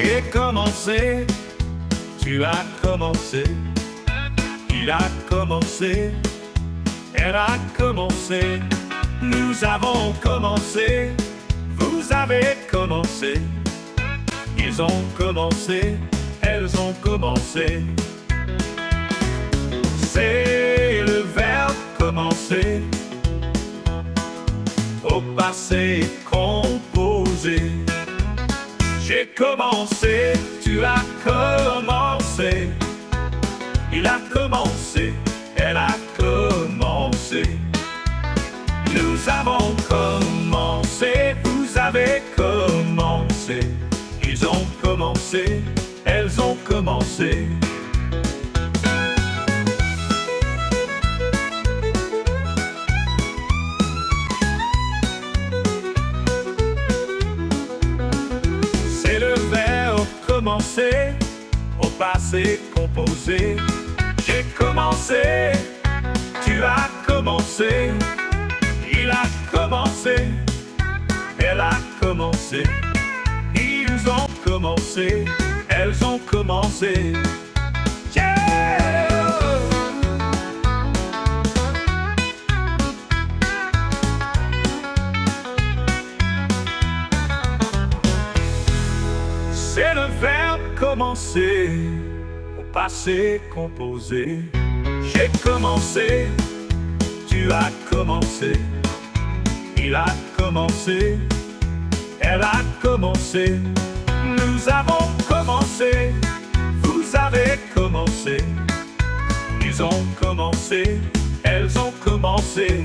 J'ai commencé, tu as commencé, il a commencé, elle a commencé, nous avons commencé, vous avez commencé, ils ont commencé, elles ont commencé. C'est le verbe commencer, au passé composé. J'ai commencé, tu as commencé, il a commencé, elle a commencé, nous avons commencé, vous avez commencé, ils ont commencé, elles ont commencé. Commencé, au passé composé. J'ai commencé, tu as commencé, il a commencé, elle a commencé, ils ont commencé, elles ont commencé. C'est le verbe commencer, au passé composé. J'ai commencé, tu as commencé, il a commencé, elle a commencé, nous avons commencé, vous avez commencé, ils ont commencé, elles ont commencé.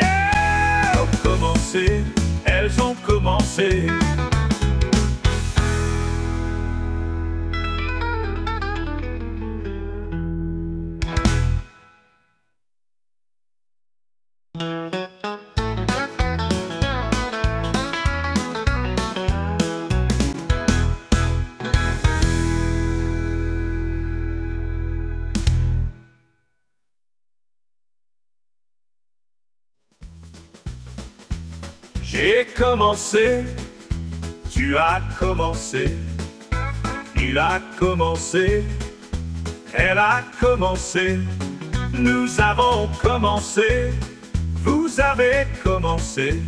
Elles ont commencé, elles ont commencé. J'ai commencé, tu as commencé, il a commencé, elle a commencé, nous avons commencé, vous avez commencé,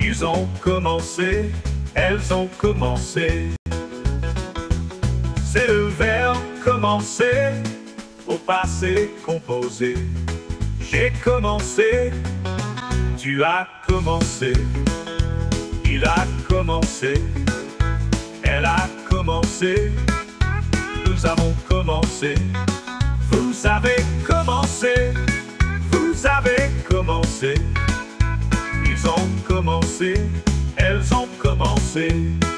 ils ont commencé, elles ont commencé. C'est le verbe commencer, au passé composé. J'ai commencé, tu as commencé, il a commencé, elle a commencé, nous avons commencé, vous avez commencé, vous avez commencé, ils ont commencé, elles ont commencé.